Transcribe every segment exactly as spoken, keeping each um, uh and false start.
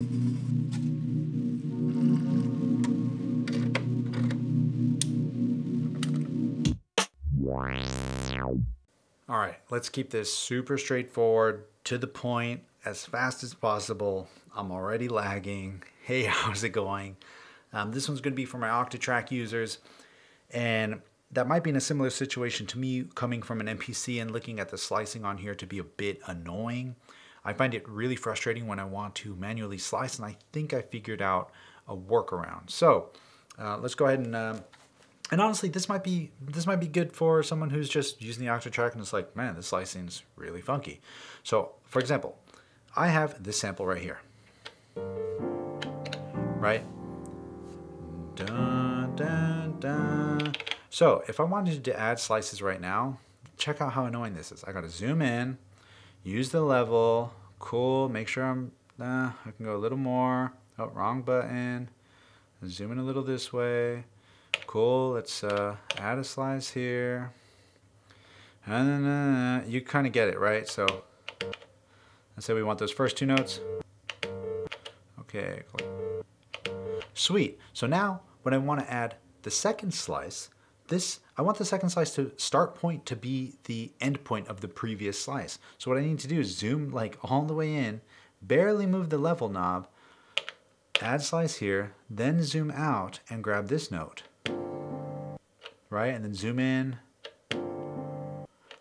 All right, let's keep this super straightforward, to the point, as fast as possible. I'm already lagging. Hey, how's it going? Um, this one's gonna be for my Octatrack users, and that might be in a similar situation to me coming from an M P C and looking at the slicing on here to be a bit annoying. I find it really frustrating when I want to manually slice, and I think I figured out a workaround. So uh, let's go ahead and, um, and honestly, this might be this might be good for someone who's just using the Octatrack and it's like, man, this slicing's really funky. So for example, I have this sample right here, right? Dun, dun, dun. So if I wanted to add slices right now, check out how annoying this is. I gotta zoom in, use the level, cool, make sure I'm, nah, I can go a little more, oh, wrong button, zoom in a little this way, cool, let's uh, add a slice here, and uh, you kind of get it, right? So let's say we want those first two notes, okay, sweet. So now when I want to add the second slice, This, I want the second slice to start point to be the end point of the previous slice. So what I need to do is zoom like all the way in, barely move the level knob, add slice here, then zoom out and grab this note, right? And then zoom in,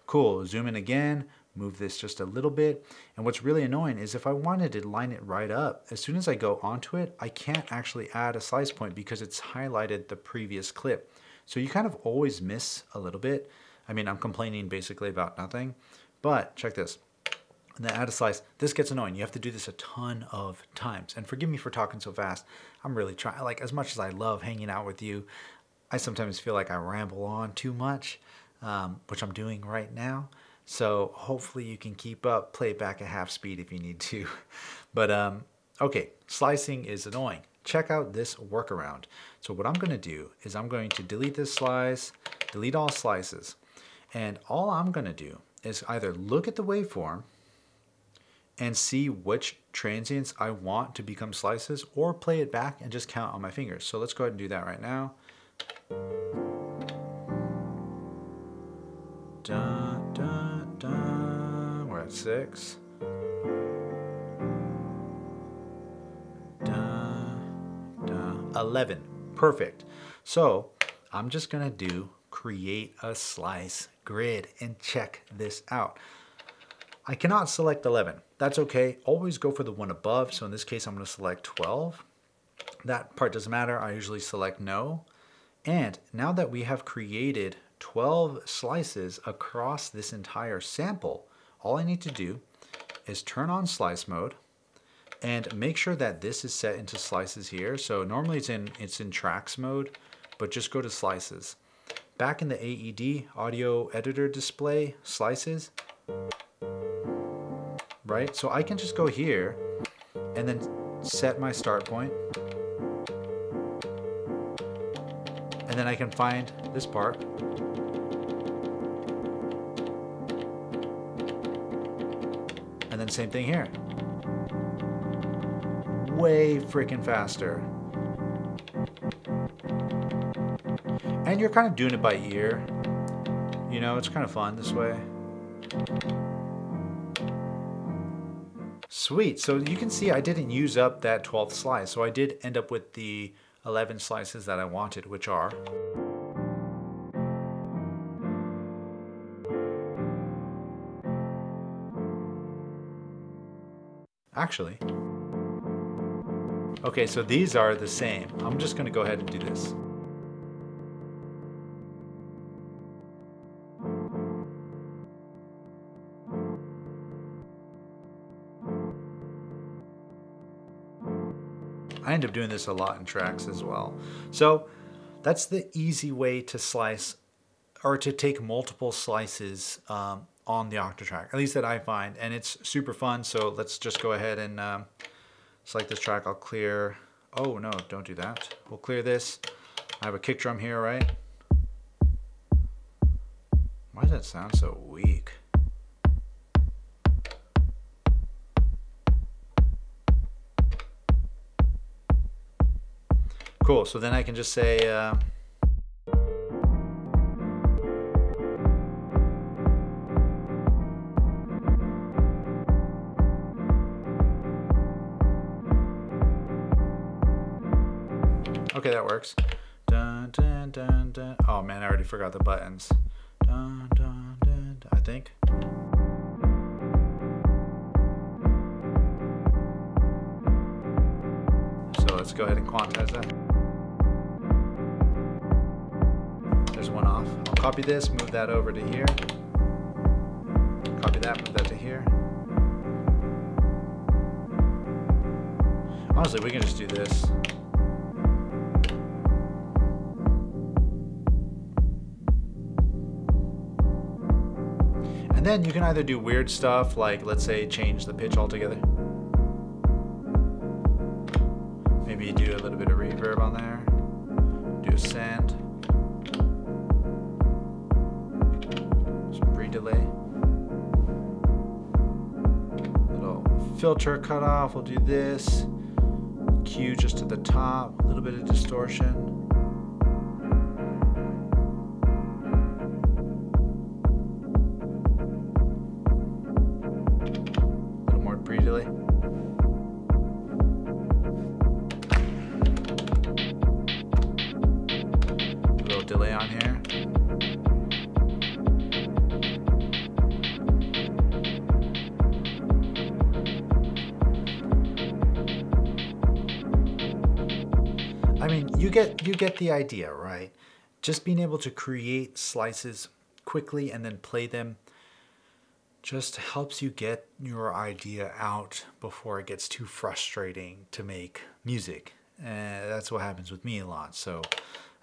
cool, zoom in again, move this just a little bit. And what's really annoying is if I wanted to line it right up, as soon as I go onto it, I can't actually add a slice point because it's highlighted the previous clip. So you kind of always miss a little bit. I mean, I'm complaining basically about nothing, but check this. And then add a slice. This gets annoying. You have to do this a ton of times. And forgive me for talking so fast. I'm really trying, like as much as I love hanging out with you, I sometimes feel like I ramble on too much, um, which I'm doing right now. So hopefully you can keep up, play it back at half speed if you need to. But um, okay, slicing is annoying. Check out this workaround. So what I'm gonna do is I'm going to delete this slice, delete all slices. And all I'm gonna do is either look at the waveform and see which transients I want to become slices, or play it back and just count on my fingers. So let's go ahead and do that right now. Dun, dun, dun. We're at six. eleven, perfect. So I'm just gonna do create a slice grid and check this out. I cannot select eleven, that's okay. Always go for the one above. So in this case, I'm gonna select twelve. That part doesn't matter, I usually select no. And now that we have created twelve slices across this entire sample, all I need to do is turn on slice mode and make sure that this is set into slices here. So normally it's in, it's in tracks mode, but just go to slices. Back in the A E D, audio editor display, slices, right? So I can just go here and then set my start point. And then I can find this part. And then same thing here. Way freaking faster. And you're kind of doing it by ear. You know, it's kind of fun this way. Sweet, so you can see I didn't use up that twelfth slice, so I did end up with the eleven slices that I wanted, which are actually, okay, so these are the same. I'm just gonna go ahead and do this. I end up doing this a lot in tracks as well. So that's the easy way to slice or to take multiple slices um, on the Octatrack, at least that I find, and it's super fun. So let's just go ahead and um, select this track, I'll clear, oh no, don't do that. We'll clear this. I have a kick drum here, right? Why does that sound so weak? Cool, so then I can just say, uh, okay, that works. Dun, dun, dun, dun. Oh man, I already forgot the buttons. Dun, dun, dun, dun, I think. So let's go ahead and quantize that. There's one off. I'll copy this, move that over to here. Copy that, move that to here. Honestly, we can just do this. Then you can either do weird stuff like, let's say, change the pitch altogether. Maybe you do a little bit of reverb on there. Do a send. Some pre-delay. Little filter cutoff. We'll do this. Q just to the top. A little bit of distortion. I mean, you get you get the idea, right? Just being able to create slices quickly and then play them just helps you get your idea out before it gets too frustrating to make music. And that's what happens with me a lot. So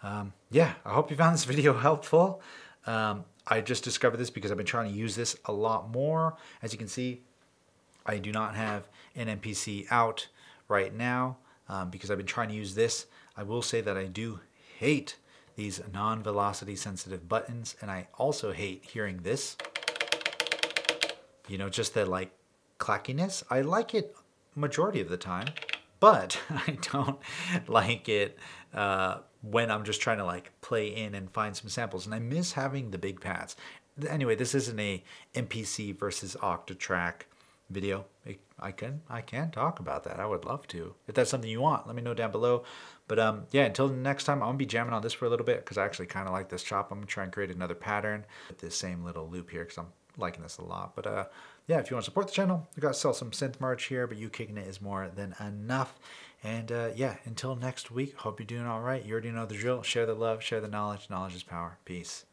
um, yeah, I hope you found this video helpful. Um, I just discovered this because I've been trying to use this a lot more. As you can see, I do not have an M P C out right now um, because I've been trying to use this. I will say that I do hate these non-velocity sensitive buttons, and I also hate hearing this. You know, just the like clackiness. I like it majority of the time, but I don't like it uh, when I'm just trying to like play in and find some samples, and I miss having the big pads. Anyway, this isn't a M P C versus Octatrack video. It, I can I can talk about that. I would love to. If that's something you want, let me know down below. But um, yeah, until next time, I'm gonna be jamming on this for a little bit because I actually kind of like this chop. I'm gonna try and create another pattern with this same little loop here because I'm liking this a lot. But uh, yeah, if you want to support the channel, you gotta sell some synth merch here. But you kicking it is more than enough. And uh, yeah, until next week, hope you're doing all right. You already know the drill. Share the love, share the knowledge. Knowledge is power. Peace.